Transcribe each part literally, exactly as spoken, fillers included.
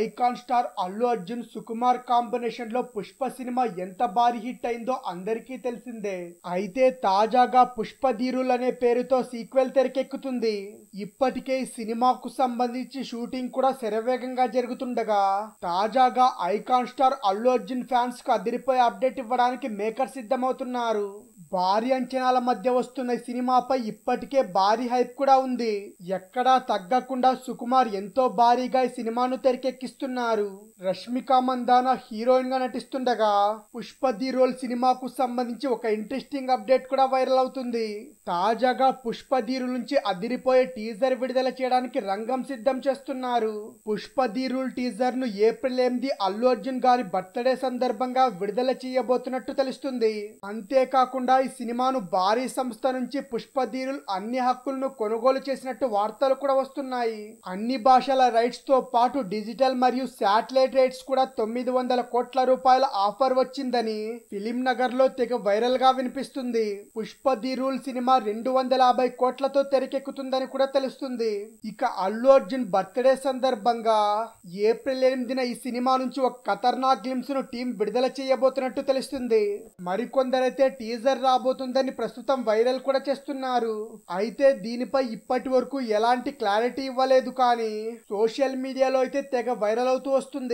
Icon star Allu Arjun Sukumar combination లో Pushpa cinema ఎంత భారీ హిట్ అయిందో అందరికీ తెలిసిందే. అయితే తాజాగా పుష్ప ధీరులు అనే పేరుతో సీక్వెల్ తెరకెక్కుతుంది. ఇప్పటికే ఈ సినిమాకు సంబంధించి షూటింగ్ కూడా శరవేగంగా జరుగుతుండగా తాజాగా icon star Allu Arjun fans కు అదిరిపోయే అప్డేట్ ఇవ్వడానికి మేకర్ సిద్ధమవుతున్నారు. భారీ అంచనాల మధ్య వస్తున్న సినిమాపై ఇప్పటికే భారీ హైప్ కూడా ఉంది. ఎక్కడా తగ్గకుండా సుకుమార్ ఎంతో భారీగా ఈ సినిమాను తెరకెక్కిస్తున్నారు. రష్మిక మందానా హీరోయిన్ గా నటిస్తుండగా పుష్ప ది రోల్ సినిమాకు సంబంధించి ఒక ఇంట్రెస్టింగ్ అప్డేట్ కూడా వైరల్ అవుతుంది. తాజాగా పుష్ప ధీరుల నుంచి అదిరిపోయే టీజర్ విడుదల చేయడానికి రంగం సిద్ధం చేస్తున్నారు. పుష్ప ధీరుల టీజర్ ను ఏప్రిల్ ఎనిమిది అల్లు అర్జున్ గారి బర్త్డే సందర్భంగా విడుదల చేయబోతున్నట్టు తెలుస్తుంది. అంతేకాకుండా ఈ సినిమాను భారీ సంస్థ నుంచి పుష్ప ధీరులు అన్ని హక్కులను కొనుగోలు చేసినట్టు వార్తలు కూడా వస్తున్నాయి. అన్ని భాషల రైట్స్ తో పాటు డిజిటల్ మరియు శాటిలైట్ రైట్స్ కూడా తొమ్మిది వందల కోట్ల రూపాయల ఆఫర్ వచ్చిందని ఫిలిం నగర్ లో తెగ వైరల్ గా వినిపిస్తుంది. పుష్ప ధీరుల్ సినిమా రెండు వందల యాభై కోట్లతో తెరకెక్కుతుందని కూడా తెలుస్తుంది. ఇక అల్లు అర్జున్ బర్త్డే సందర్భంగా ఏప్రిల్ ఎనిమిదిన ఈ సినిమా నుంచి ఒక ఖతర్నాక్ గ్లిమ్స్ ను టీం విడుదల చేయబోతున్నట్టు తెలుస్తుంది. మరికొందరైతే టీజర్ రాబోతుందని ప్రస్తుతం వైరల్ కూడా చేస్తున్నారు. అయితే దీనిపై ఇప్పటి వరకు ఎలాంటి క్లారిటీ ఇవ్వలేదు, కానీ సోషల్ మీడియాలో అయితే తెగ వైరల్ అవుతూ వస్తుంది.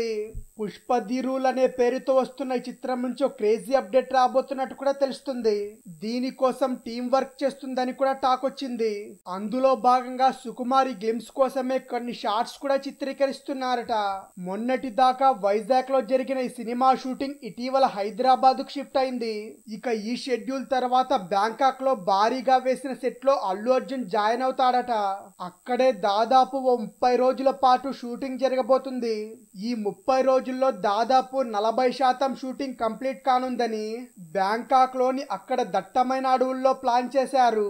పుష్ప ధీరుల్ అనే పేరుతో వస్తున్న ఈ చిత్రం నుంచి క్రేజీ అప్డేట్ రాబోతున్నట్టు కూడా తెలుస్తుంది. దీనికోసం టీం వర్క్ చేస్తుందని కూడా టాక్ వచ్చింది. అందులో భాగంగా సుకుమారి గేమ్స్ కోసమే కొన్ని షాట్స్ కూడా చిత్రీకరిస్తున్నారట. మొన్నటి దాకా వైజాగ్ లో జరిగిన ఈ సినిమా షూటింగ్ ఇటీవల హైదరాబాద్ కు షిఫ్ట్ అయింది. ఇక ఈ షెడ్యూల్ తర్వాత బ్యాంకాక్ లో భారీగా వేసిన సెట్ లో అల్లు అర్జున్ జాయిన్ అవుతాడట. అక్కడే దాదాపు ఓ ముప్పై రోజుల పాటు షూటింగ్ జరగబోతుంది. ఈ ముప్పై రోజుల్లో దాదాపు నలభై శాతం షూటింగ్ కంప్లీట్ కానుందని బ్యాంకాక్ లోని అక్కడ దట్టమైన అడవుల్లో ప్లాన్ చేశారు.